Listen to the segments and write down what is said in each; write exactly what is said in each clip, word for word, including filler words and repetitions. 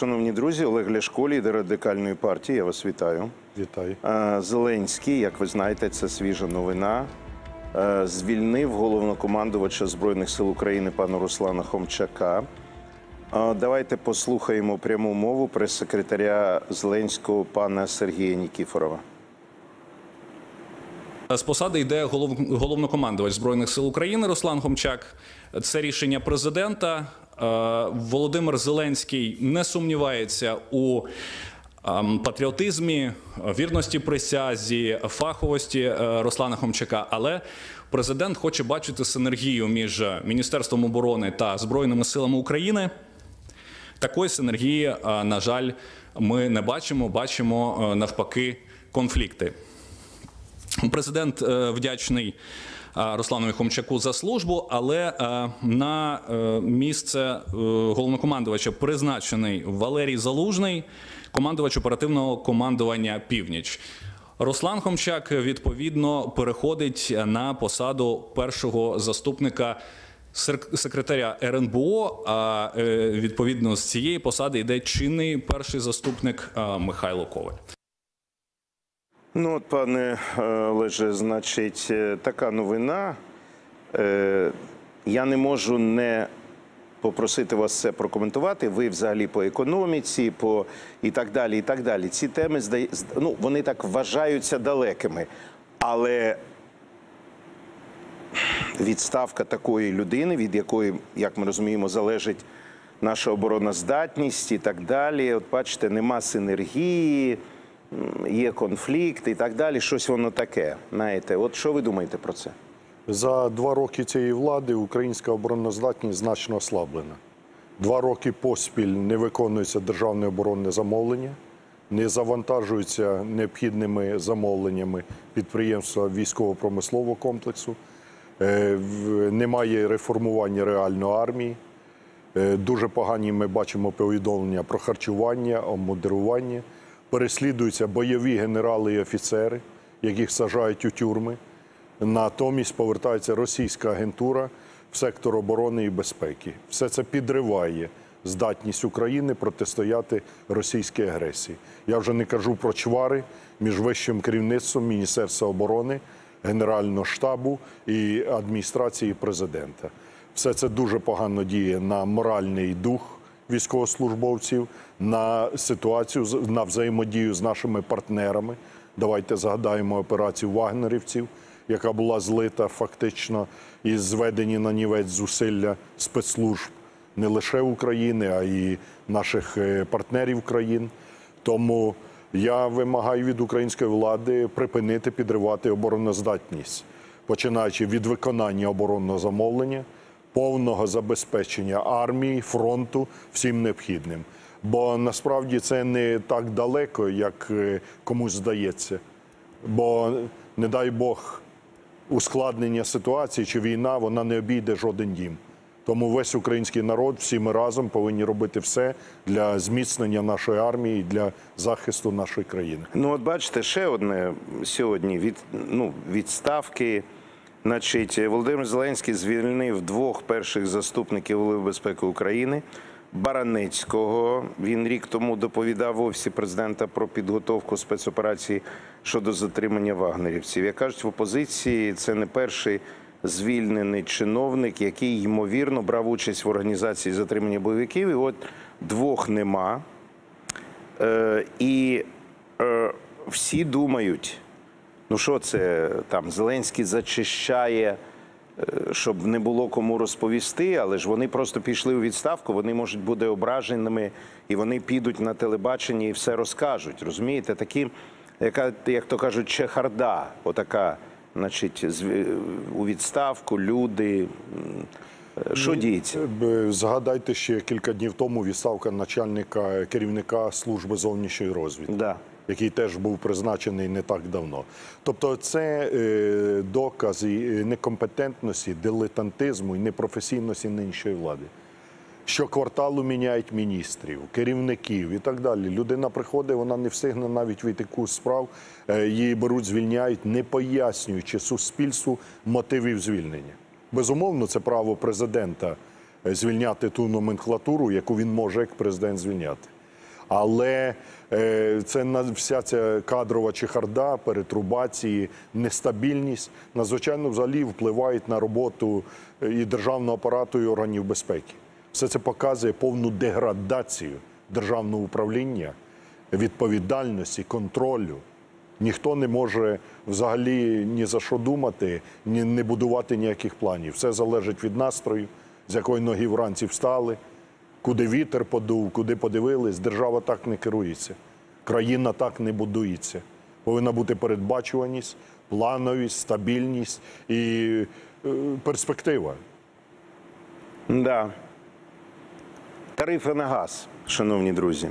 Шановні друзі, Олег Ляшко, лідер Радикальної партії, я вас вітаю. Вітаю. Зеленський, як ви знаєте, це свіжа новина, звільнив головнокомандувача Збройних сил України пана Руслана Хомчака. Давайте послухаємо пряму мову прес-секретаря Зеленського пана Сергія Нікіфорова. З посади йде головнокомандувач Збройних сил України Руслан Хомчак. Це рішення президента. Володимир Зеленський не сумнівається у патріотизмі, вірності присязі, фаховості Руслана Хомчака, але президент хоче бачити синергію між Міністерством оборони та Збройними силами України. Такої синергії, на жаль, ми не бачимо, бачимо навпаки конфлікти. Президент вдячний Русланові Хомчаку за службу, але на місце головнокомандувача призначений Валерій Залужний, командувач оперативного командування «Північ». Руслан Хомчак, відповідно, переходить на посаду першого заступника секретаря РНБО, а відповідно з цієї посади йде чинний перший заступник Михайло Коваль. Ну от, пане Олеже, значить, така новина. Я не можу не попросити вас це прокоментувати. Ви взагалі по економіці, по і так далі, і так далі. Ці теми, ну, вони так вважаються далекими. Але відставка такої людини, від якої, як ми розуміємо, залежить наша обороноздатність і так далі. От бачите, нема синергії. Є конфлікт і так далі, щось воно таке. Знаєте, от що ви думаєте про це? За два роки цієї влади українська обороноздатність значно ослаблена. Два роки поспіль не виконується державне оборонне замовлення, не завантажуються необхідними замовленнями підприємства військово-промислового комплексу, немає реформування реальної армії, дуже погані ми бачимо повідомлення про харчування, обмундирування. Переслідуються бойові генерали і офіцери, яких саджають у тюрми. Натомість повертається російська агентура в сектор оборони і безпеки. Все це підриває здатність України протистояти російській агресії. Я вже не кажу про чвари між вищим керівництвом Міністерства оборони, Генерального штабу і адміністрації президента. Все це дуже погано діє на моральний дух військовослужбовців, на ситуацію, на взаємодію з нашими партнерами. Давайте згадаємо операцію вагнерівців, яка була злита фактично і зведені на нівець зусилля спецслужб не лише України, а й наших партнерів країн. Тому я вимагаю від української влади припинити підривати обороноздатність, починаючи від виконання оборонного замовлення, повного забезпечення армії, фронту всім необхідним. Бо насправді це не так далеко, як комусь здається. Бо, не дай Бог, ускладнення ситуації чи війна, вона не обійде жоден дім. Тому весь український народ, всі ми разом повинні робити все для зміцнення нашої армії і для захисту нашої країни. Ну от бачите, ще одне сьогодні від, ну, відставки. Значить, Володимир Зеленський звільнив двох перших заступників Голови безпеки України. Баранецького, він рік тому доповідав в Офісі Президента про підготовку спецоперації щодо затримання вагнерівців. Як кажуть, в опозиції це не перший звільнений чиновник, який, ймовірно, брав участь в організації затримання бойовиків. І от двох нема. Е, і е, всі думають... Ну що це, там, Зеленський зачищає, щоб не було кому розповісти, але ж вони просто пішли у відставку, вони можуть бути ображеними, і вони підуть на телебачення і все розкажуть, розумієте? Такі, яка, як то кажуть, чехарда, отака, значить, у відставку, люди, що діється? Згадайте, ще кілька днів тому відставка начальника, керівника служби зовнішньої розвідки. Да. Який теж був призначений не так давно. Тобто це е, доказ і некомпетентності, дилетантизму і непрофесійності нинішньої влади. Щокварталу міняють міністрів, керівників і так далі. Людина приходить, вона не встигне навіть вийти курс справ, е, її беруть, звільняють, не пояснюючи суспільству мотивів звільнення. Безумовно, це право президента звільняти ту номенклатуру, яку він може як президент звільняти. Але це вся ця кадрова чехарда, перетрубації, нестабільність надзвичайно взагалі впливають на роботу і державного апарату, і органів безпеки. Все це показує повну деградацію державного управління, відповідальності, контролю. Ніхто не може взагалі ні за що думати, ні не будувати ніяких планів. Все залежить від настрою, з якої ноги вранці встали, куди вітер подув, куди подивились. Держава так не керується, країна так не будується. Повинна бути передбачуваність, плановість, стабільність і перспектива. Да. Тарифи на газ, шановні друзі.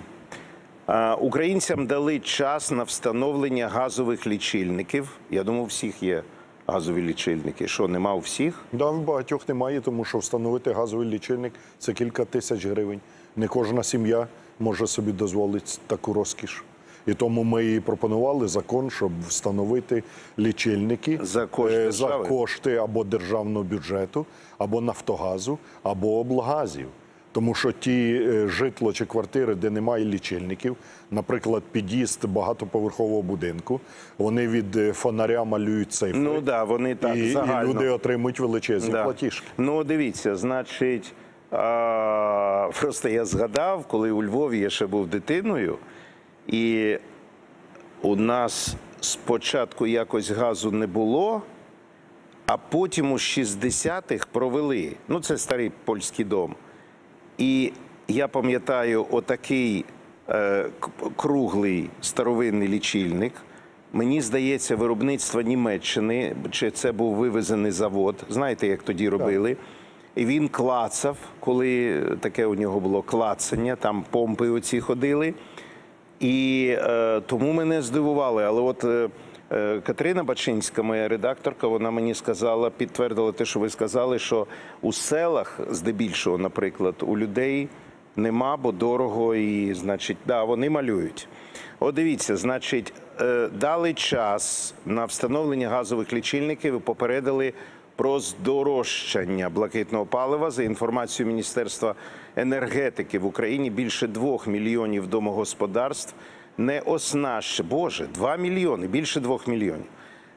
Українцям дали час на встановлення газових лічильників. Я думаю, у всіх є газові лічильники. Що, нема у всіх? Да, в багатьох немає, тому що встановити газовий лічильник – це кілька тисяч гривень. Не кожна сім'я може собі дозволити таку розкіш. І тому ми і пропонували закон, щоб встановити лічильники за кошти, за кошти або державного бюджету, або Нафтогазу, або облгазів. Тому що ті житло чи квартири, де немає лічильників, наприклад, під'їзд багатоповерхового будинку, вони від фонаря малюють цифри. Ну да, вони так і, загально. І люди отримують величезні да. платіжки. Ну дивіться, значить, а, просто я згадав, коли у Львові я ще був дитиною, і у нас спочатку якось газу не було, а потім у шістдесятих провели, ну це старий польський дом. І я пам'ятаю отакий е, круглий старовинний лічильник. Мені здається, виробництво Німеччини, чи це був вивезений завод, знаєте, як тоді робили. Так. І він клацав, коли таке у нього було клацання, там помпи оці ходили. І е, тому мене здивували. Але от е, Катерина Бачинська, моя редакторка, вона мені сказала, підтвердила те, що ви сказали, що у селах, здебільшого, наприклад, у людей нема, бо дорого, і, значить, да, вони малюють. От дивіться, значить, дали час на встановлення газових лічильників і попередили про здорожчання блакитного палива. За інформацією Міністерства енергетики в Україні, більше двох мільйонів домогосподарств не оснащені, боже, два мільйони, більше двох мільйонів,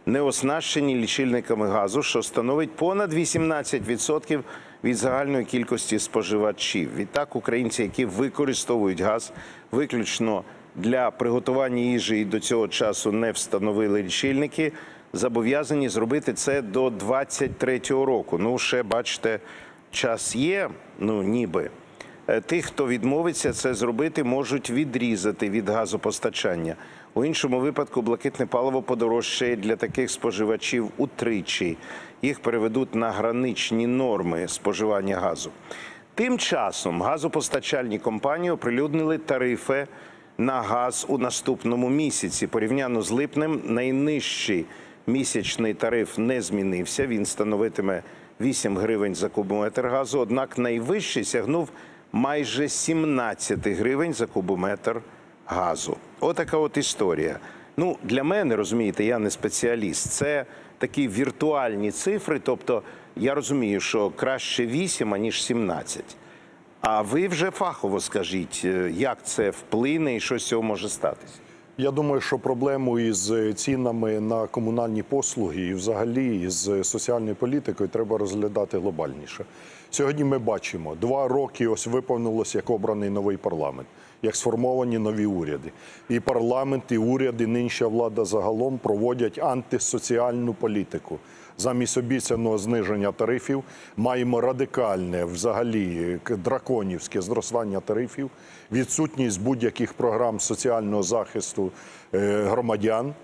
не оснащені лічильниками газу, що становить понад вісімнадцять відсотків від загальної кількості споживачів. Відтак, українці, які використовують газ виключно для приготування їжі і до цього часу не встановили лічильники, зобов'язані зробити це до двадцять третього року. Ну, ще, бачите, час є, ну, ніби. Тих, хто відмовиться це зробити, можуть відрізати від газопостачання. У іншому випадку блакитне паливо подорожчає для таких споживачів утричі. Їх переведуть на граничні норми споживання газу. Тим часом газопостачальні компанії оприлюднили тарифи на газ у наступному місяці. Порівняно з липнем, найнижчий місячний тариф не змінився. Він становитиме вісім гривень за кубометр газу, однак найвищий сягнув майже сімнадцять гривень за кубометр газу. Отака от історія. Ну, для мене, розумієте, я не спеціаліст, це такі віртуальні цифри, тобто я розумію, що краще вісім, аніж сімнадцять. А ви вже фахово скажіть, як це вплине і що з цього може статися? Я думаю, що проблему із цінами на комунальні послуги і взагалі із соціальною політикою треба розглядати глобальніше. Сьогодні ми бачимо, два роки ось виповнилось, як обраний новий парламент, як сформовані нові уряди. І парламент, і уряди, нинішня влада загалом проводять антисоціальну політику. Замість обіцяного зниження тарифів маємо радикальне, взагалі драконівське зростання тарифів, відсутність будь-яких програм соціального захисту громадян.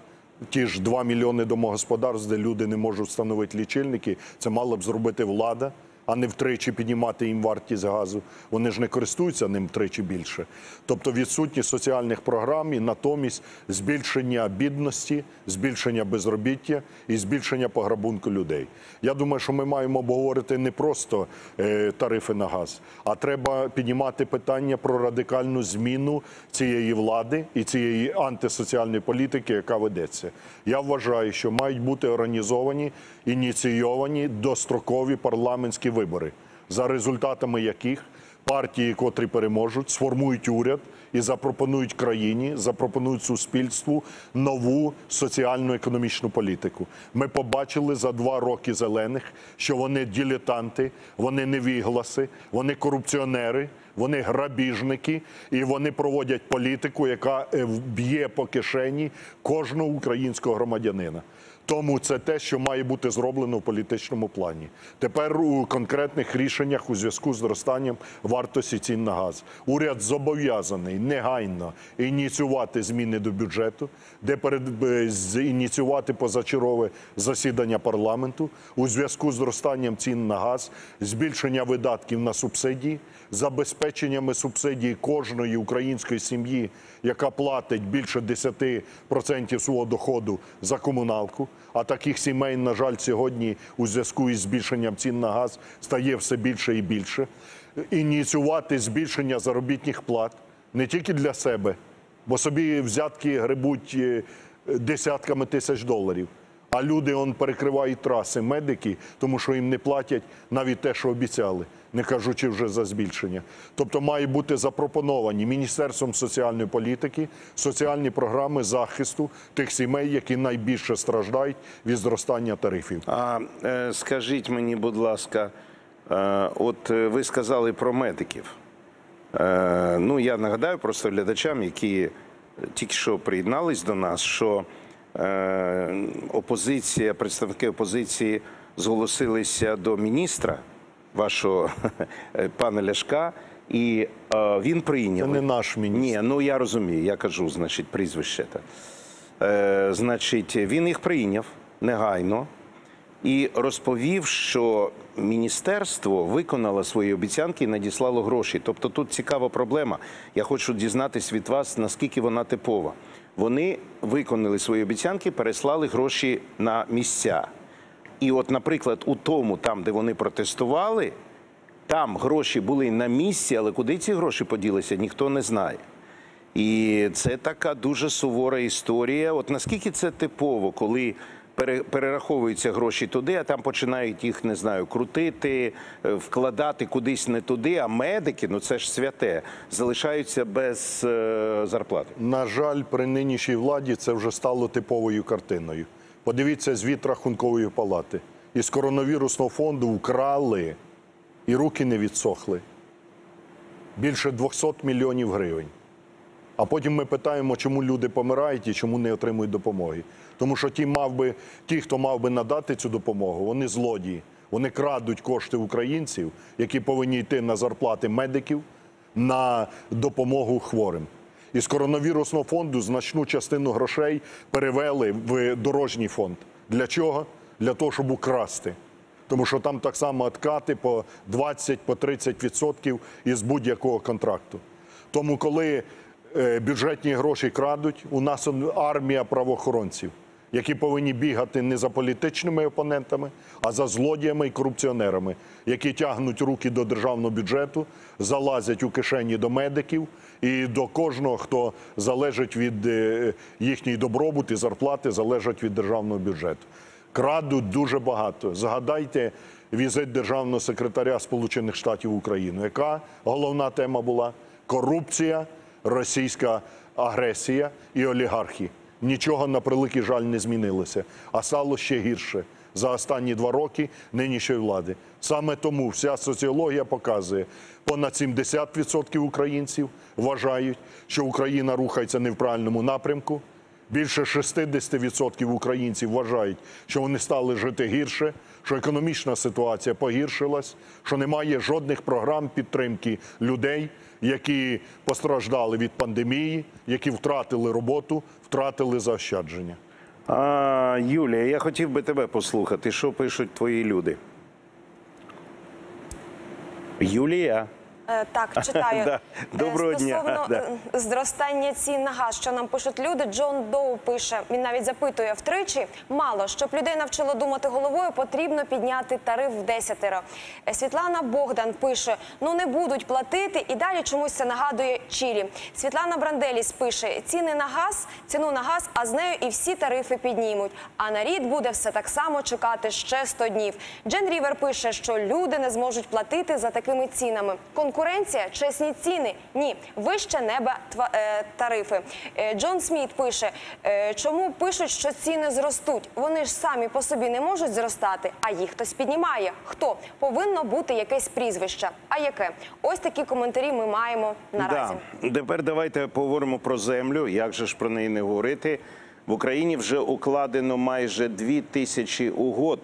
Ті ж два мільйони домогосподарств, де люди не можуть встановити лічильники, це мала б зробити влада, а не втричі піднімати їм вартість газу. Вони ж не користуються ним втричі більше. Тобто відсутність соціальних програм і натомість збільшення бідності, збільшення безробіття і збільшення пограбунку людей. Я думаю, що ми маємо обговорити не просто е, тарифи на газ, а треба піднімати питання про радикальну зміну цієї влади і цієї антисоціальної політики, яка ведеться. Я вважаю, що мають бути організовані, ініційовані дострокові парламентські вибори, за результатами яких партії, котрі переможуть, сформують уряд і запропонують країні, запропонують суспільству нову соціально-економічну політику. Ми побачили за два роки зелених, що вони дилетанти, вони невігласи, вони корупціонери, вони грабіжники, і вони проводять політику, яка б'є по кишені кожного українського громадянина. Тому це те, що має бути зроблено в політичному плані. Тепер у конкретних рішеннях у зв'язку з зростанням вартості цін на газ. Уряд зобов'язаний негайно ініціювати зміни до бюджету, де ініціювати позачергове засідання парламенту у зв'язку з зростанням цін на газ, збільшення видатків на субсидії, забезпеченнями субсидії кожної української сім'ї, яка платить більше десяти відсотків свого доходу за комуналку. А таких сімей, на жаль, сьогодні у зв'язку із збільшенням цін на газ стає все більше і більше. Ініціювати збільшення заробітних плат не тільки для себе, бо собі взятки гребуть десятками тисяч доларів. А люди он, перекривають траси, медики, тому що їм не платять навіть те, що обіцяли, не кажучи вже за збільшення. Тобто мають бути запропоновані Міністерством соціальної політики соціальні програми захисту тих сімей, які найбільше страждають від зростання тарифів. А скажіть мені, будь ласка, от ви сказали про медиків. Ну, я нагадаю просто глядачам, які тільки що приєднались до нас, що опозиція, представники опозиції зголосилися до міністра вашого пана Ляшка, і е, він прийняв. Це не наш міністр. Ні, ну я розумію, я кажу, значить, прізвище. Е, значить, він їх прийняв негайно і розповів, що міністерство виконало свої обіцянки і надіслало гроші. Тобто тут цікава проблема. Я хочу дізнатись від вас, наскільки вона типова. Вони виконали свої обіцянки, переслали гроші на місця. І от, наприклад, у тому, там, де вони протестували, там гроші були на місці, але куди ці гроші поділися, ніхто не знає. І це така дуже сувора історія. От наскільки це типово, коли перераховуються гроші туди, а там починають їх, не знаю, крутити, вкладати кудись не туди, а медики, ну це ж святе, залишаються без е, зарплати. На жаль, при нинішній владі це вже стало типовою картиною. Подивіться звіт Рахункової палати. Із коронавірусного фонду вкрали, і руки не відсохли, більше двісті мільйонів гривень. А потім ми питаємо, чому люди помирають і чому не отримують допомоги. Тому що ті, мав би, ті, хто мав би надати цю допомогу, вони злодії. Вони крадуть кошти українців, які повинні йти на зарплати медиків, на допомогу хворим. Із коронавірусного фонду значну частину грошей перевели в дорожній фонд. Для чого? Для того, щоб украсти. Тому що там так само відкати по двадцять-тридцять відсотків із будь-якого контракту. Тому коли бюджетні гроші крадуть, у нас армія правоохоронців, які повинні бігати не за політичними опонентами, а за злодіями і корупціонерами, які тягнуть руки до державного бюджету, залазять у кишені до медиків і до кожного, хто залежить від їхньої добробуту і зарплати, залежить від державного бюджету. Крадуть дуже багато. Згадайте візит державного секретаря Сполучених Штатів в Україну. Яка головна тема була? Корупція, російська агресія і олігархи. Нічого, на превеликий жаль, не змінилося, а стало ще гірше за останні два роки нинішньої влади. Саме тому вся соціологія показує, понад сімдесят відсотків українців вважають, що Україна рухається не в правильному напрямку. Більше шістдесят відсотків українців вважають, що вони стали жити гірше, що економічна ситуація погіршилась, що немає жодних програм підтримки людей, які постраждали від пандемії, які втратили роботу, втратили заощадження. А, Юлія, я хотів би тебе послухати, що пишуть твої люди. Юлія. Так, читаю. Да. Доброго Стосовно дня. Да. Зростання цін на газ, що нам пишуть люди, Джон Доу пише, він навіть запитує втричі, мало, щоб людей навчило думати головою, потрібно підняти тариф в десятеро. Світлана Богдан пише, ну не будуть платити, і далі чомусь це нагадує Чилі. Світлана Бранделіс пише, ціни на газ, ціну на газ, а з нею і всі тарифи піднімуть, а народ буде все так само чекати ще сто днів. Джен Рівер пише, що люди не зможуть платити за такими цінами. Конкурс Конкуренція? Чесні ціни? Ні. Вище неба тарифи. Джон Сміт пише, чому пишуть, що ціни зростуть? Вони ж самі по собі не можуть зростати, а їх хтось піднімає. Хто? Повинно бути якесь прізвище. А яке? Ось такі коментарі ми маємо наразі. Да. Тепер давайте поговоримо про землю. Як же ж про неї не говорити? В Україні вже укладено майже дві тисячі угод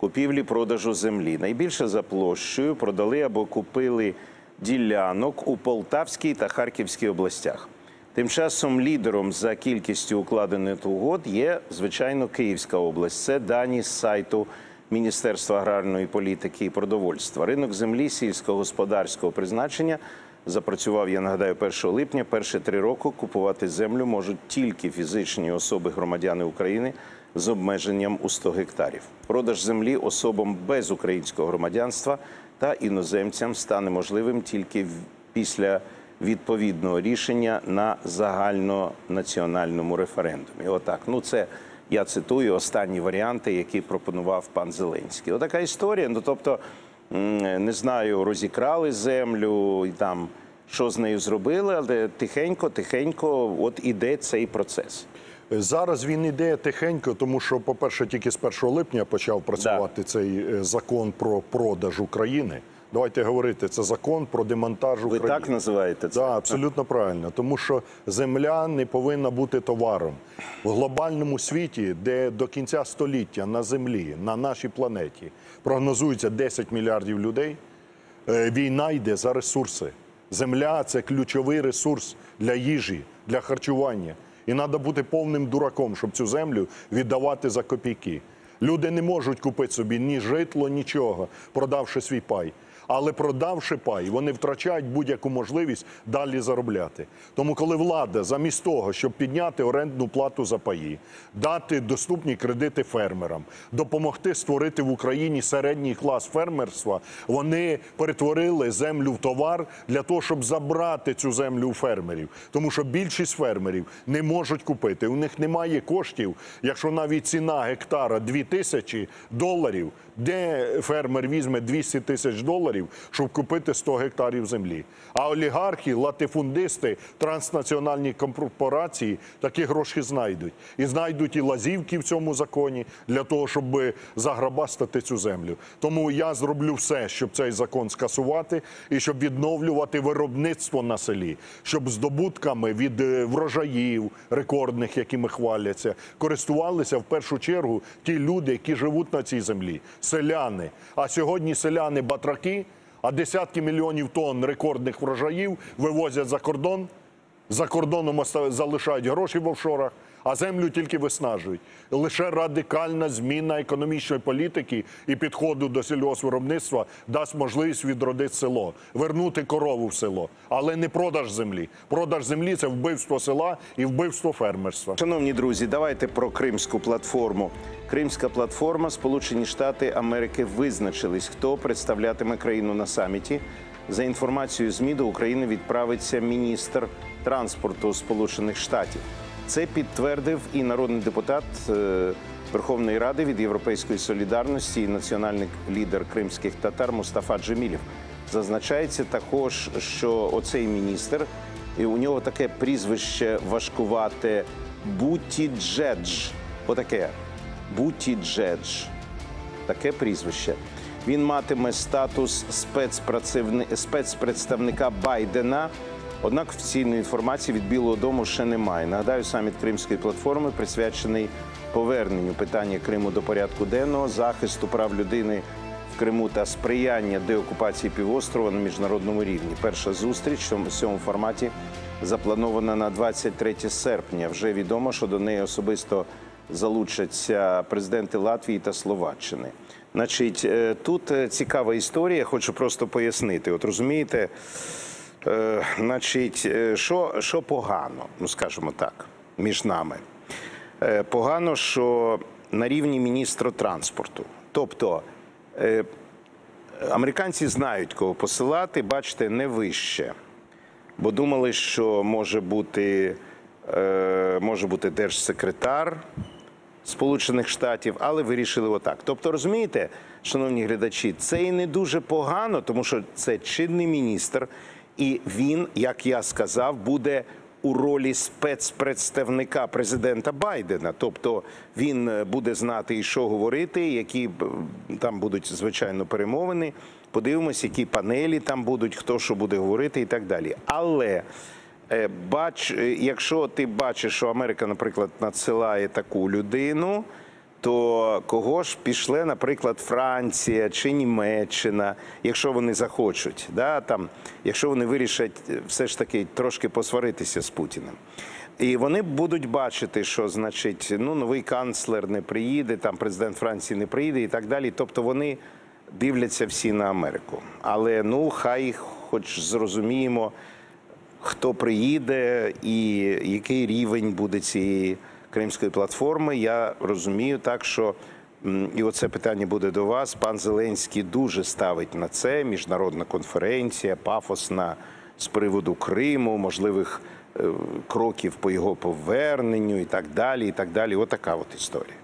купівлі-продажу землі. Найбільше за площею продали або купили ділянок у Полтавській та Харківській областях. Тим часом лідером за кількістю укладених угод є, звичайно, Київська область. Це дані з сайту Міністерства аграрної політики і продовольства. Ринок землі сільськогосподарського призначення запрацював, я нагадаю, першого липня. Перші три роки купувати землю можуть тільки фізичні особи, громадяни України, з обмеженням у сто гектарів. Продаж землі особам без українського громадянства та іноземцям стане можливим тільки після відповідного рішення на загальнонаціональному референдумі. Отак, ну це, я цитую, останні варіанти, які пропонував пан Зеленський. Отака історія, ну тобто, не знаю, розікрали землю, і там, що з нею зробили, але тихенько-тихенько от іде цей процес. Зараз він іде тихенько, тому що, по-перше, тільки з першого липня почав працювати цей закон про продаж України. Давайте говорити, це закон про демонтаж України. Ви так називаєте це? Так, абсолютно правильно. Тому що земля не повинна бути товаром. В глобальному світі, де до кінця століття на землі, на нашій планеті прогнозується десять мільярдів людей, війна йде за ресурси. Земля – це ключовий ресурс для їжі, для харчування. І треба бути повним дураком, щоб цю землю віддавати за копійки. Люди не можуть купити собі ні житло, нічого, продавши свій пай. Але продавши пай, вони втрачають будь-яку можливість далі заробляти. Тому коли влада замість того, щоб підняти орендну плату за паї, дати доступні кредити фермерам, допомогти створити в Україні середній клас фермерства, вони перетворили землю в товар для того, щоб забрати цю землю у фермерів. Тому що більшість фермерів не можуть купити, у них немає коштів, якщо навіть ціна гектара дві тисячі доларів, де фермер візьме двісті тисяч доларів, щоб купити сто гектарів землі. А олігархи, латифундисти, транснаціональні корпорації такі гроші знайдуть. І знайдуть і лазівки в цьому законі для того, щоб заграбастати цю землю. Тому я зроблю все, щоб цей закон скасувати і щоб відновлювати виробництво на селі, щоб здобутками від врожаїв рекордних, якими хваляться, користувалися в першу чергу ті люди, які живуть на цій землі. Селяни. А сьогодні селяни батраки, а десятки мільйонів тонн рекордних врожаїв вивозять за кордон. За кордоном залишають гроші в офшорах, а землю тільки виснажують. Лише радикальна зміна економічної політики і підходу до сільгоспвиробництва дасть можливість відродити село, вернути корову в село. Але не продаж землі. Продаж землі – це вбивство села і вбивство фермерства. Шановні друзі, давайте про Кримську платформу. Кримська платформа, Сполучені Штати Америки визначились, хто представлятиме країну на саміті. За інформацією ЗМІ, до України відправиться міністр транспорту Сполучених Штатів. Це підтвердив і народний депутат Верховної Ради від Європейської солідарності і національний лідер кримських татар Мустафа Джемілів. Зазначається також, що оцей міністр, і у нього таке прізвище важкувате Бутіджедж. Отаке. Бутіджедж. Таке прізвище. Він матиме статус спецпредставника Байдена. Однак офіційної інформації від Білого дому ще немає. Нагадаю, саміт Кримської платформи присвячений поверненню питання Криму до порядку денного, захисту прав людини в Криму та сприяння деокупації півострова на міжнародному рівні. Перша зустріч у цьому форматі запланована на двадцять третє серпня. Вже відомо, що до неї особисто залучаться президенти Латвії та Словаччини. Значить, тут цікава історія, хочу просто пояснити. От розумієте, значить, що, що погано, ну скажімо так, між нами? Погано, що на рівні міністра транспорту. Тобто, американці знають, кого посилати, бачите, не вище. Бо думали, що може бути, може бути держсекретар, Сполучених Штатів, але вирішили отак. Тобто, розумієте, шановні глядачі, це і не дуже погано, тому що це чинний міністр, і він, як я сказав, буде у ролі спецпредставника президента Байдена. Тобто, він буде знати, і що говорити, які там будуть, звичайно, перемовини. Подивимось, які панелі там будуть, хто що буде говорити і так далі. Але... Бач, якщо ти бачиш, що Америка, наприклад, надсилає таку людину, то кого ж пішле, наприклад, Франція чи Німеччина, якщо вони захочуть, да, там, якщо вони вирішать все ж таки трошки посваритися з Путіним. І вони будуть бачити, що, значить, ну, новий канцлер не приїде, там, президент Франції не приїде і так далі. Тобто вони дивляться всі на Америку. Але, ну, хай хоч зрозуміємо, хто приїде і який рівень буде цієї Кримської платформи. Я розумію так, що, і оце питання буде до вас, пан Зеленський дуже ставить на це, міжнародна конференція, пафосна з приводу Криму, можливих кроків по його поверненню і так далі, і так далі. Отака от історія.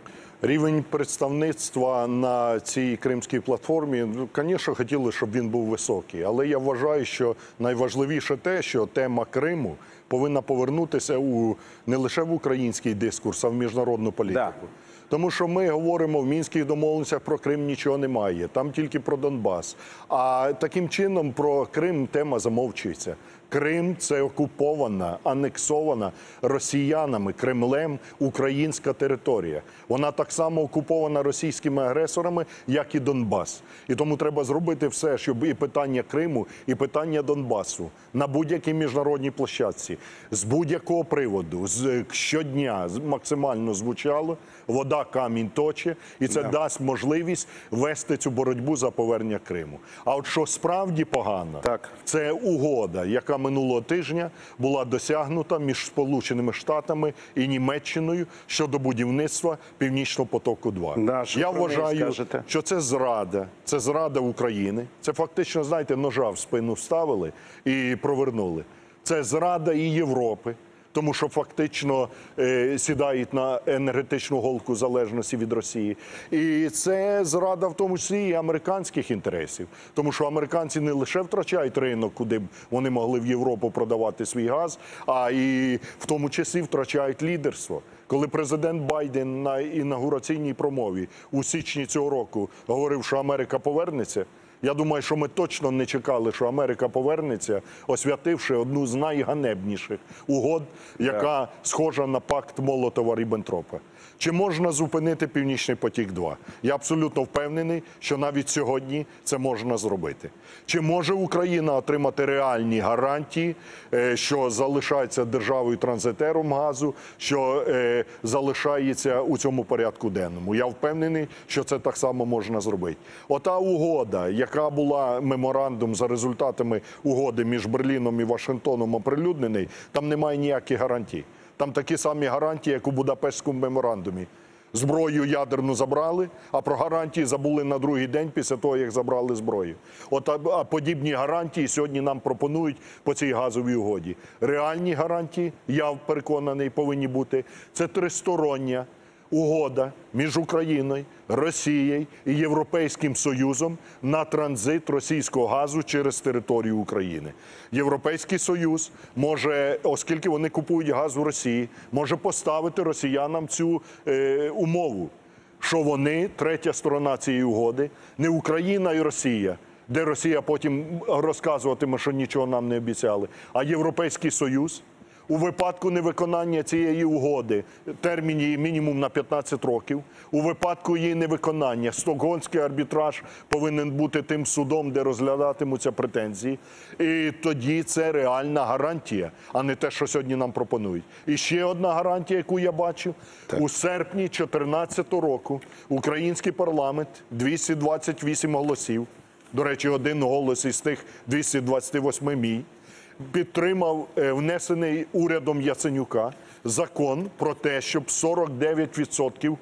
Рівень представництва на цій кримській платформі, ну, звісно, хотіли, щоб він був високий. Але я вважаю, що найважливіше те, що тема Криму повинна повернутися у, не лише в український дискурс, а в міжнародну політику. Да. Тому що ми говоримо в мінських домовленостях про Крим нічого немає, там тільки про Донбас. А таким чином про Крим тема замовчується. Крим – це окупована, анексована росіянами, Кремлем українська територія. Вона так само окупована російськими агресорами, як і Донбас. І тому треба зробити все, щоб і питання Криму, і питання Донбасу на будь-якій міжнародній площадці, з будь-якого приводу, з, щодня максимально звучало, вода камінь точе, і це [S2] Yeah. [S1] Дасть можливість вести цю боротьбу за повернення Криму. А от що справді погано, [S2] Так. [S1] Це угода, яка минулого тижня була досягнута між Сполученими Штатами і Німеччиною щодо будівництва Північного потоку два. Да, я вважаю, що це зрада, це зрада України. Це фактично, знаєте, ножа в спину вставили і провернули. Це зрада і Європи, тому що фактично е, сідають на енергетичну голку залежності від Росії. І це зрада в тому числі і американських інтересів. Тому що американці не лише втрачають ринок, куди б вони могли в Європу продавати свій газ, а і в тому числі втрачають лідерство. Коли президент Байден на інаугураційній промові у січні цього року говорив, що Америка повернеться, я думаю, що ми точно не чекали, що Америка повернеться, освятивши одну з найганебніших угод, яка схожа на пакт Молотова-Ріббентропа. Чи можна зупинити Північний потік два? Я абсолютно впевнений, що навіть сьогодні це можна зробити. Чи може Україна отримати реальні гарантії, що залишається державою-транзитером газу, що залишається у цьому порядку денному? Я впевнений, що це так само можна зробити. Ота угода, яка була меморандум за результатами угоди між Берліном і Вашингтоном оприлюднений, там немає ніяких гарантій. Там такі самі гарантії, як у Будапештському меморандумі. Зброю ядерну забрали, а про гарантії забули на другий день після того, як забрали зброю. От а подібні гарантії сьогодні нам пропонують по цій газовій угоді. Реальні гарантії, я переконаний, повинні бути. Це тристороння угода між Україною, Росією і Європейським Союзом на транзит російського газу через територію України. Європейський Союз може, оскільки вони купують газ у Росії, може поставити росіянам цю е, умову, що вони, третя сторона цієї угоди, не Україна і Росія, де Росія потім розказуватиме, що нічого нам не обіцяли, а Європейський Союз, у випадку невиконання цієї угоди, термін її мінімум на п'ятнадцять років, у випадку її невиконання, стокгольмський арбітраж повинен бути тим судом, де розглядатимуться претензії. І тоді це реальна гарантія, а не те, що сьогодні нам пропонують. І ще одна гарантія, яку я бачу. Так. У серпні дві тисячі чотирнадцятого року український парламент, двісті двадцять вісім голосів, до речі, один голос із тих двохсот двадцяти восьми мій, підтримав внесений урядом Яценюка закон про те, щоб сорок дев'ять відсотків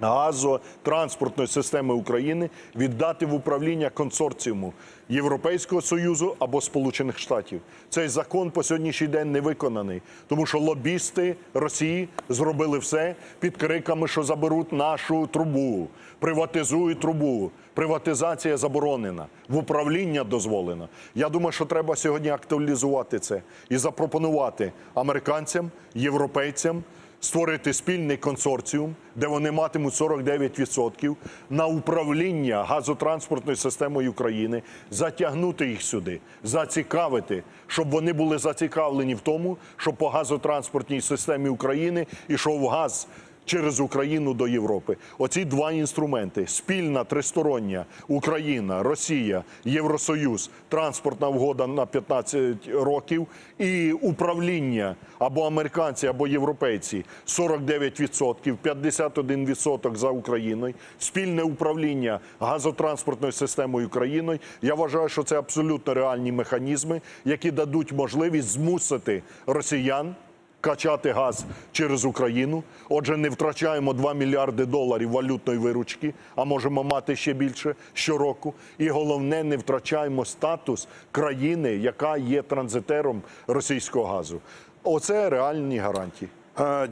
газотранспортної системи України віддати в управління консорціуму Європейського Союзу або Сполучених Штатів. Цей закон по сьогоднішній день не виконаний, тому що лобісти Росії зробили все під криками, що заберуть нашу трубу, приватизують трубу. Приватизація заборонена, в управління дозволено. Я думаю, що треба сьогодні актуалізувати це і запропонувати американцям, європейцям створити спільний консорціум, де вони матимуть сорок дев'ять відсотків на управління газотранспортною системою України, затягнути їх сюди, зацікавити, щоб вони були зацікавлені в тому, що по газотранспортній системі України йшов газ через Україну до Європи. Оці два інструменти – спільна тристороння Україна, Росія, Євросоюз, транспортна угода на п'ятнадцять років і управління або американці, або європейці – сорок дев'ять відсотків, п'ятдесят один відсоток за Україною, спільне управління газотранспортною системою Україною. Я вважаю, що це абсолютно реальні механізми, які дадуть можливість змусити росіян качати газ через Україну. Отже, не втрачаємо два мільярди доларів валютної виручки, а можемо мати ще більше щороку. І головне, не втрачаємо статус країни, яка є транзитером російського газу. Оце реальні гарантії.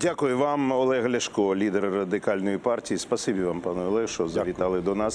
Дякую вам, Олег Ляшко, лідер Радикальної партії. Спасибі вам, пане Олеже, що завітали до нас.